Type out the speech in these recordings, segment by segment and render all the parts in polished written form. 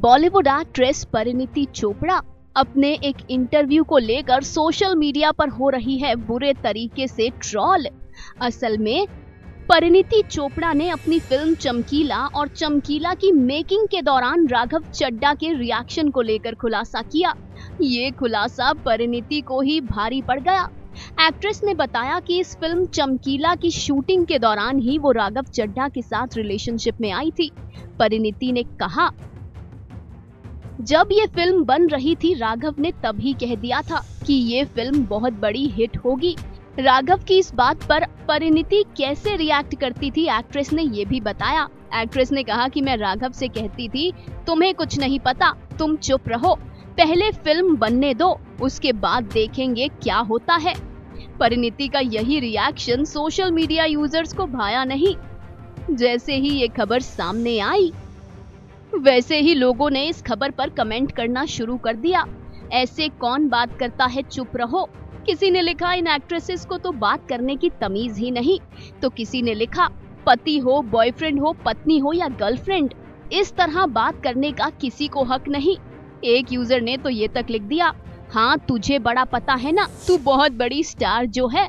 Bollywood actress Parineeti Chopra अपने एक interview को लेकर सोशल मीडिया पर हो रही है बुरे तरीके से ट्रोल। असल में परिणीति चोपड़ा ने अपनी फिल्म चमकीला और चमकीला की मेकिंग के दौरान राघव चड्डा के रिएक्शन को लेकर खुलासा किया। ये खुलासा परिणीति को ही भारी पड़ गया। एक्ट्रेस ने बताया कि इस फिल्म चमकीला की शूटिंग के दौरान ही वो राघव चड्डा के साथ रिलेशनशिप में आई थी। परिणीति ने कहा, जब ये फिल्म बन रही थी राघव ने तभी कह दिया था कि ये फिल्म बहुत बड़ी हिट होगी। राघव की इस बात पर परिणीति कैसे रिएक्ट करती थी, एक्ट्रेस ने ये भी बताया। एक्ट्रेस ने कहा कि मैं राघव से कहती थी तुम्हें कुछ नहीं पता, तुम चुप रहो, पहले फिल्म बनने दो, उसके बाद देखेंगे क्या होता है। परिणीति का यही रिएक्शन सोशल मीडिया यूजर्स को भाया नहीं। जैसे ही ये खबर सामने आई वैसे ही लोगों ने इस खबर पर कमेंट करना शुरू कर दिया। ऐसे कौन बात करता है, चुप रहो। किसी ने लिखा, इन एक्ट्रेसेस को तो बात करने की तमीज ही नहीं। तो किसी ने लिखा, पति हो, बॉयफ्रेंड हो, पत्नी हो या गर्लफ्रेंड, इस तरह बात करने का किसी को हक नहीं। एक यूजर ने तो ये तक लिख दिया, हाँ तुझे बड़ा पता है ना, तू बहुत बड़ी स्टार जो है।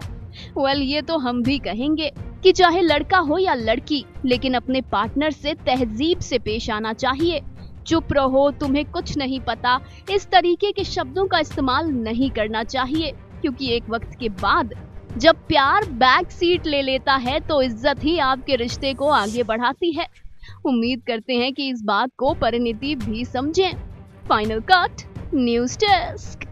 वेल, ये तो हम भी कहेंगे कि चाहे लड़का हो या लड़की, लेकिन अपने पार्टनर से तहजीब से पेश आना चाहिए। चुप रहो, तुम्हें कुछ नहीं पता, इस तरीके के शब्दों का इस्तेमाल नहीं करना चाहिए, क्योंकि एक वक्त के बाद जब प्यार बैक सीट ले लेता है तो इज्जत ही आपके रिश्ते को आगे बढ़ाती है। उम्मीद करते हैं कि इस बात को परिणीति भी समझें। Final cut news desk.